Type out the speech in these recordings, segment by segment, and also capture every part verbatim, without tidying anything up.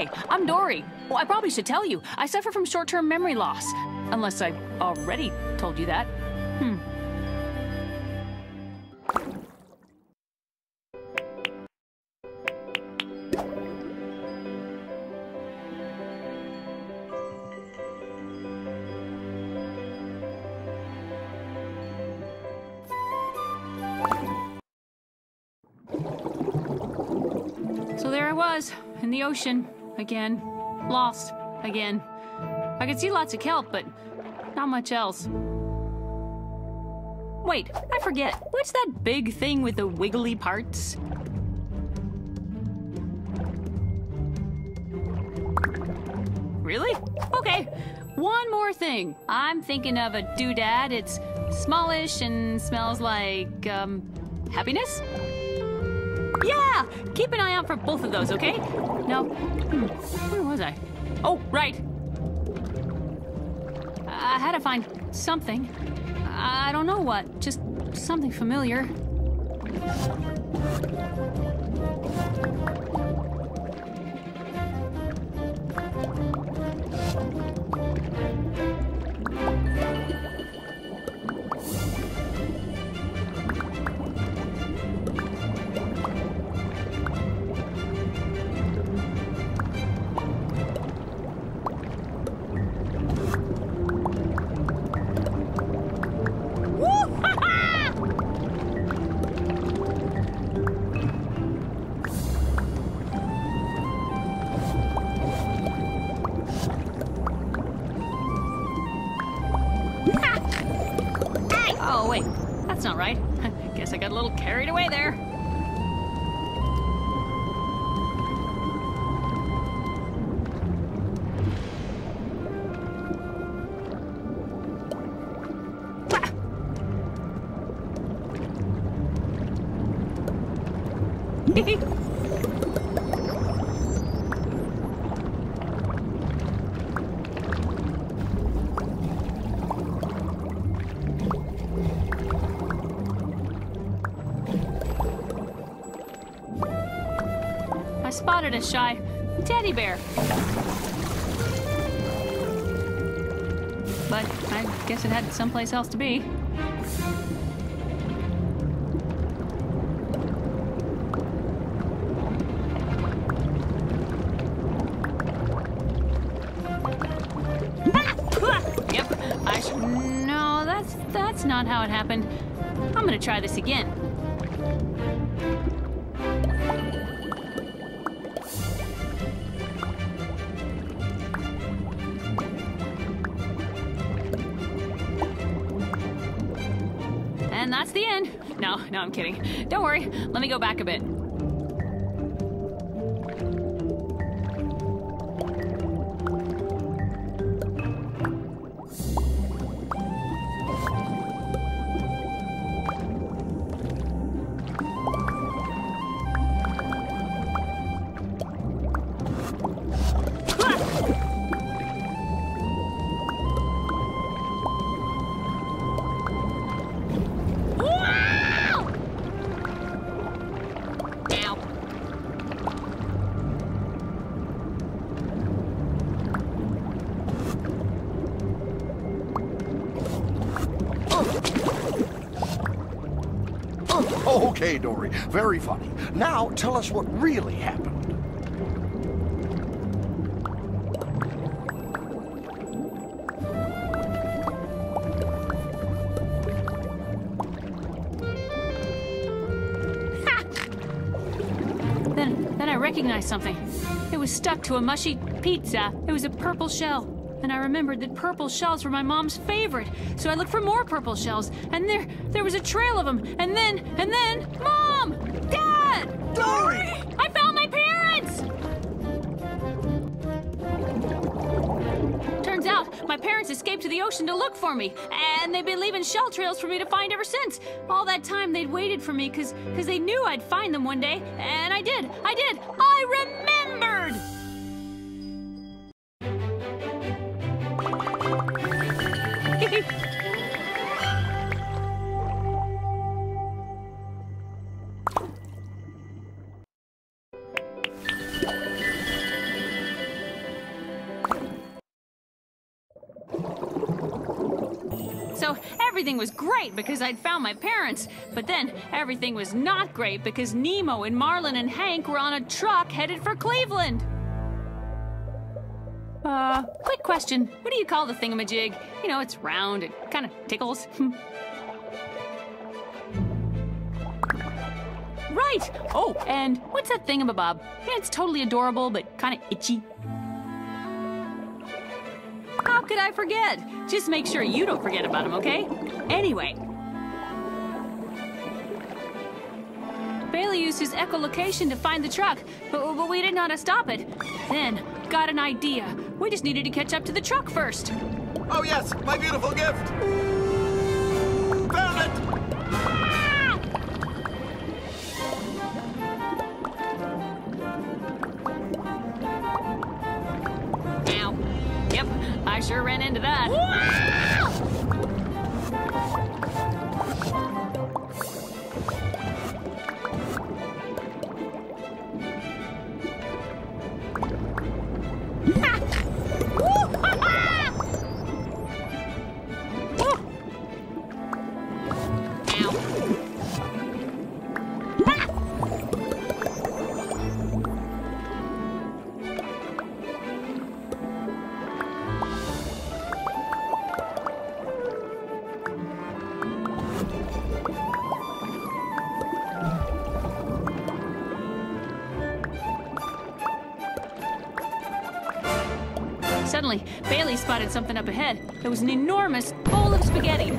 Hi, I'm Dory. Well, I probably should tell you. I suffer from short-term memory loss. Unless I already told you that. Hmm. So there I was, in the ocean, again, lost, again. I could see lots of kelp, but not much else. Wait, I forget, what's that big thing with the wiggly parts? Really? Okay, one more thing. I'm thinking of a doodad. It's smallish and smells like, um, happiness? Yeah! Keep an eye out for both of those, okay? Now, hmm, where was I? Oh, right! I had to find something. I don't know what, just something familiar. Guess I got a little carried away there. I spotted a shy teddy bear. But I guess it had someplace else to be. Yep, I should... No, that's, that's not how it happened. I'm gonna try this again. And that's the end. No, no, I'm kidding. Don't worry. Let me go back a bit. Okay, Dory, very funny. Now, tell us what really happened. Ha! Then, then I recognized something. It was stuck to a mushy pizza. It was a purple shell. And I remembered that purple shells were my mom's favorite. So I looked for more purple shells, and there, there was a trail of them. And then, and then, Mom! Dad! Dory! I found my parents! Turns out, my parents escaped to the ocean to look for me. And they've been leaving shell trails for me to find ever since. All that time they'd waited for me, because because they knew I'd find them one day. And I did, I did, I remembered! everything was great because I'd found my parents. But then everything was not great because Nemo and Marlon and Hank were on a truck headed for Cleveland. Uh, quick question. What do you call the thingamajig? You know, it's round, it kind of tickles. Right! Oh, and what's that thingamabob? Yeah, it's totally adorable, but kind of itchy. How could I forget? Just make sure you don't forget about him, okay? Anyway. Bailey used his echolocation to find the truck, but, but we didn't know how to stop it. Then, got an idea. We just needed to catch up to the truck first. Oh yes, my beautiful gift! Found it! Ah! Ow. Yep, I sure ran into that. Wow! Suddenly, Bailey spotted something up ahead. It was an enormous bowl of spaghetti.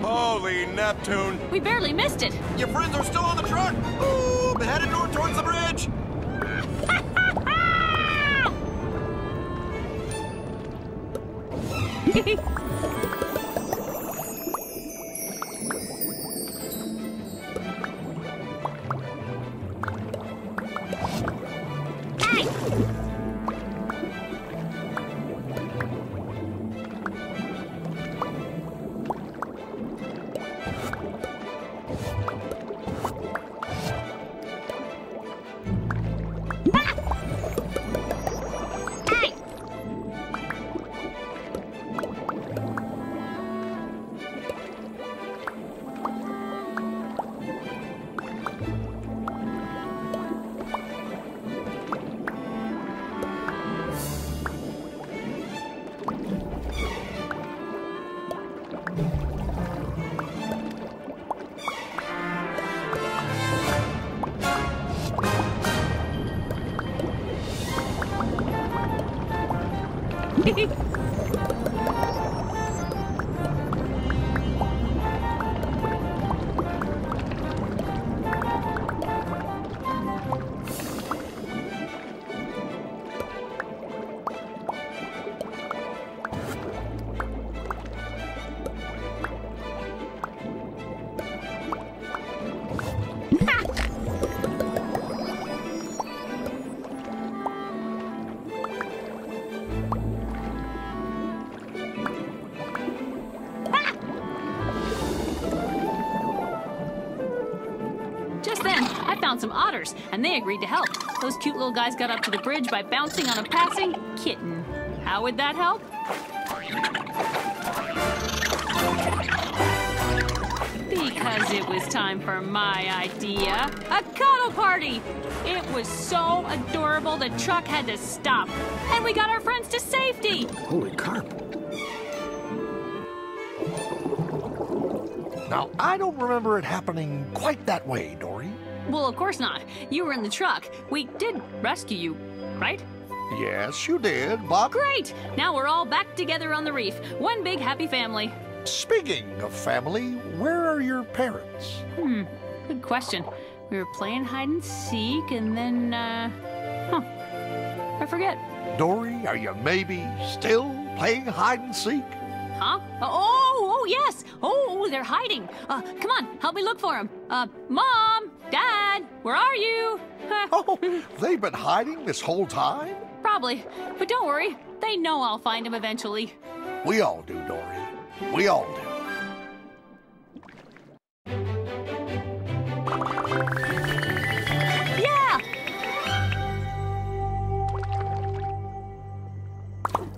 Holy Neptune! We barely missed it! Your friends are still on the truck! Ooh, headed north towards the bridge! Some otters, and they agreed to help. Those cute little guys got up to the bridge by bouncing on a passing kitten. How would that help? Because it was time for my idea, a cuddle party! It was so adorable the truck had to stop, and we got our friends to safety! Holy carp! Now, I don't remember it happening quite that way, Dory. Well, of course not. You were in the truck. We did rescue you, right? Yes, you did, but... Great! Now we're all back together on the reef. One big happy family. Speaking of family, where are your parents? Hmm, good question. We were playing hide-and-seek, and then, uh... huh. I forget. Dory, are you maybe still playing hide-and-seek? Huh? Oh, oh, yes! Oh, they're hiding! Uh, come on, help me look for them. Uh, Mom! Dad, where are you? Oh, they've been hiding this whole time? Probably, but don't worry. They know I'll find him eventually. We all do, Dory. We all do. Yeah!